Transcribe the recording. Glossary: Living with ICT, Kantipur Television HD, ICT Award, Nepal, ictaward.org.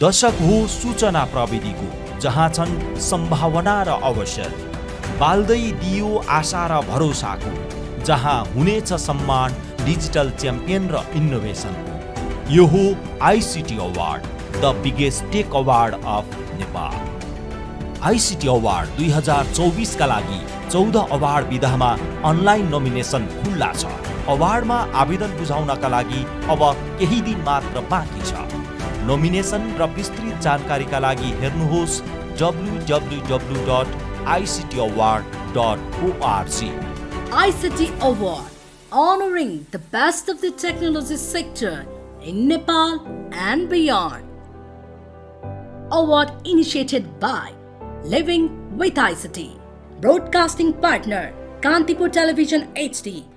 दशक हो सूचना प्रविधिको, जहाँ छन् सम्भावना र अवसर, बाल्दै दियो आशा र भरोसाको, जहाँ हुनेछ सम्मान डिजिटल च्याम्पियन र इनोभेसनको। यो हो ICT award, the biggest tech award of Nepal. ICT award 2024 का लागि 14 अवार्ड विधामा अनलाइन नोमिनेसन खुल्ला छ। अवार्डमा आवेदन बुझाउनका लागि अब केही दिन मात्र बाँकी छ। नोमिनेसन र विस्तृत जानकारीका लागि हेर्नुहोस् www.ictaward.org। ICT Award, honoring the best of the technology sector in Nepal and beyond. Award initiated by Living with ICT, broadcasting partner Kantipur Television HD.